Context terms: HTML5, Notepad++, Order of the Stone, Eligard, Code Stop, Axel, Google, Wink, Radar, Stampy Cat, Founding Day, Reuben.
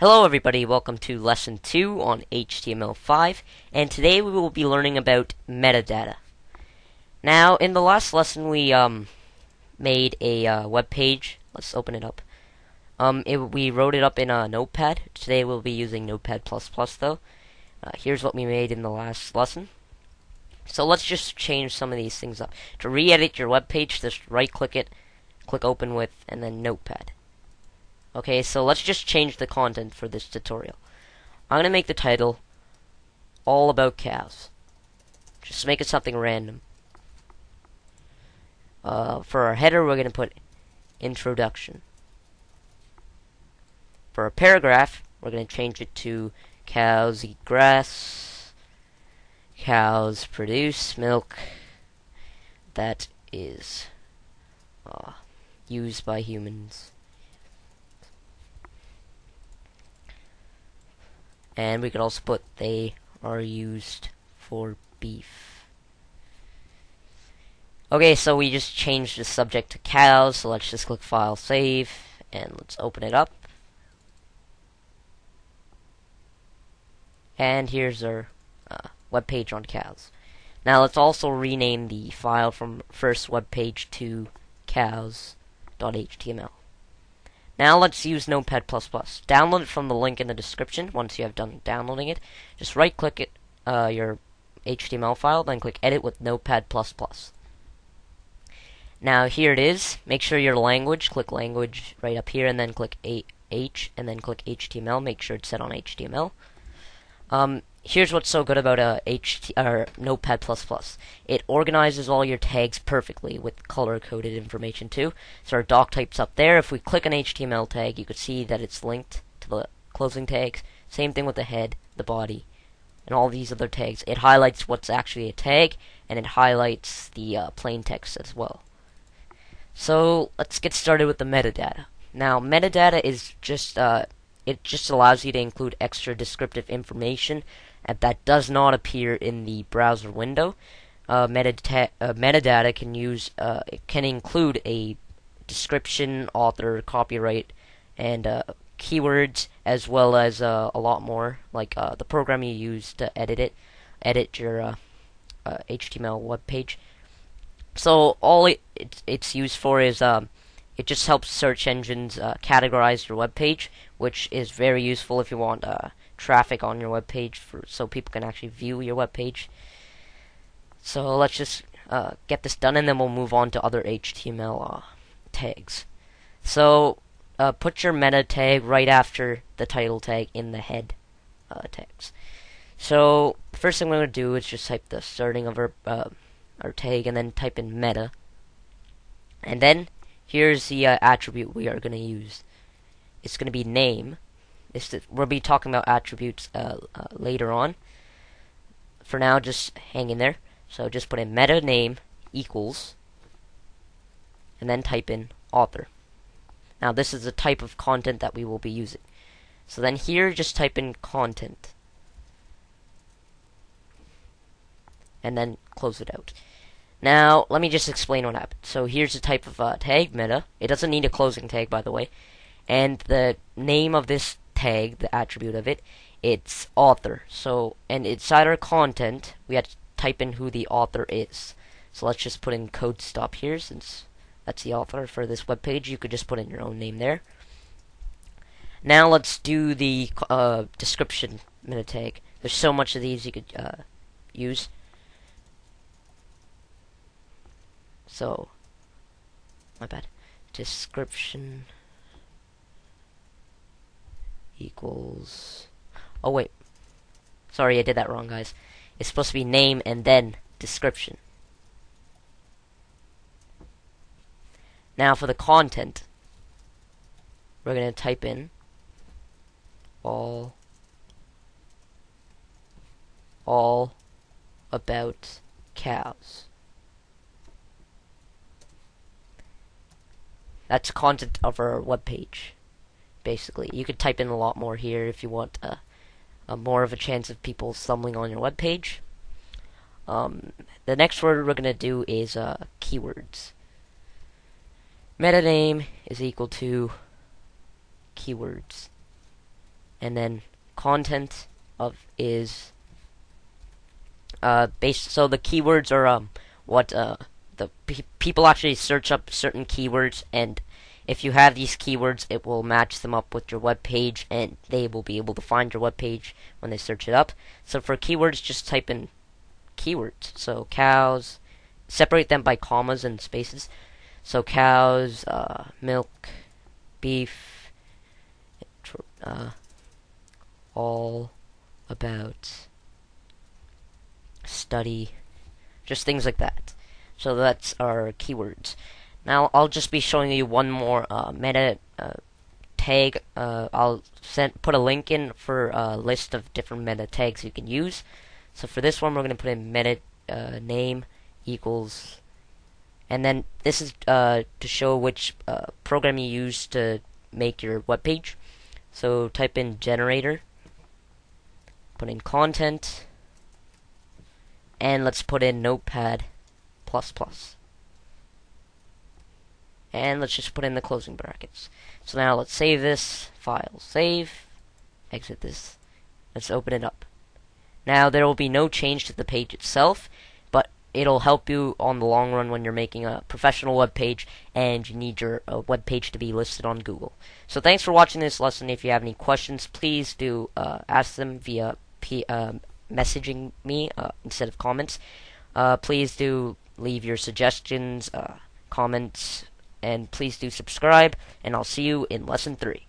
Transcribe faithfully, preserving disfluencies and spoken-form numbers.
Hello everybody, welcome to lesson two on H T M L five, and today we will be learning about metadata. Now, in the last lesson we um, made a uh, web page. Let's open it up. Um, it, we wrote it up in a Notepad. Today we'll be using Notepad plus plus though. Uh, here's what we made in the last lesson. So let's just change some of these things up. To re-edit your web page, just right-click it, click Open With, and then Notepad. Okay, so let's just change the content for this tutorial. I'm gonna make the title all about cows. Just make it something random. Uh, for our header, we're gonna put introduction. For our paragraph, we're gonna change it to cows eat grass, cows produce milk that is uh, used by humans. And we could also put they are used for beef. Okay, so we just changed the subject to cows, so let's just click File, Save, and let's open it up. And here's our uh, web page on cows. Now let's also rename the file from first web page to cows dot H T M L. Now let's use Notepad plus plus. Download it from the link in the description once you have done downloading it. Just right-click it, uh, your H T M L file, then click Edit with Notepad plus plus. Now here it is. Make sure your language, click Language right up here, and then click H, and then click H T M L. Make sure it's set on H T M L. Um, here's what's so good about uh, H T or Notepad plus plus. It organizes all your tags perfectly with color-coded information too. So our doc type's up there. If we click an H T M L tag, you could see that it's linked to the closing tags. Same thing with the head, the body, and all these other tags. It highlights what's actually a tag, and it highlights the uh, plain text as well. So let's get started with the metadata. Now, metadata is just... Uh, It just allows you to include extra descriptive information that does not appear in the browser window. Uh, metadata, uh, metadata can use uh, it can include a description, author, copyright, and uh, keywords, as well as uh, a lot more, like uh, the program you use to edit it, edit your uh, uh, H T M L web page. So all it, it it's used for is. Um, It just helps search engines uh, categorize your web page, which is very useful if you want uh, traffic on your web page, for, so people can actually view your web page. So let's just uh, get this done, and then we'll move on to other H T M L uh, tags. So uh, put your meta tag right after the title tag in the head uh, tags. So the first thing we're going to do is just type the starting of our uh, our tag, and then type in meta, and then here's the uh, attribute we are going to use. It's going to be name. This is, we'll be talking about attributes uh, uh, later on. For now, just hang in there. So just put in meta name equals, and then type in author. Now this is the type of content that we will be using. So then here, just type in content, and then close it out. Now, let me just explain what happened. So here's the type of uh, tag, meta. It doesn't need a closing tag, by the way. And the name of this tag, the attribute of it, it's author. So, and inside our content, we had to type in who the author is. So let's just put in Code Stop here, since that's the author for this webpage. You could just put in your own name there. Now let's do the uh, description meta tag. There's so much of these you could uh, use. So, my bad. Description equals. Oh wait, sorry, I did that wrong, guys. It's supposed to be name and then description. Now for the content, we're gonna type in all all about cows. That's content of our web page, basically. You could type in a lot more here if you want uh, a more of a chance of people stumbling on your web page. Um, the next word we're going to do is uh, keywords. Meta name is equal to keywords. and then content of is uh, based. So the keywords are um, what uh, the pe people actually search up certain keywords, and if you have these keywords, it will match them up with your web page, and they will be able to find your web page when they search it up. So for keywords, just type in keywords. So cows, separate them by commas and spaces. So cows, uh, milk, beef, uh, all about, study, just things like that. So that's our keywords. Now I'll just be showing you one more uh, meta uh, tag. Uh, I'll send, put a link in for a list of different meta tags you can use. So for this one, we're going to put in meta uh, name equals, and then this is uh, to show which uh, program you use to make your web page. So type in generator, put in content, and let's put in Notepad plus plus. And let's just put in the closing brackets. So now let's save this file. Save, exit this. Let's open it up. Now there will be no change to the page itself, but it'll help you on the long run when you're making a professional web page and you need your uh, web page to be listed on Google. So thanks for watching this lesson. If you have any questions, please do uh, ask them via p uh, messaging me uh, instead of comments. Uh, please do leave your suggestions, uh, comments, and please do subscribe, and I'll see you in lesson three.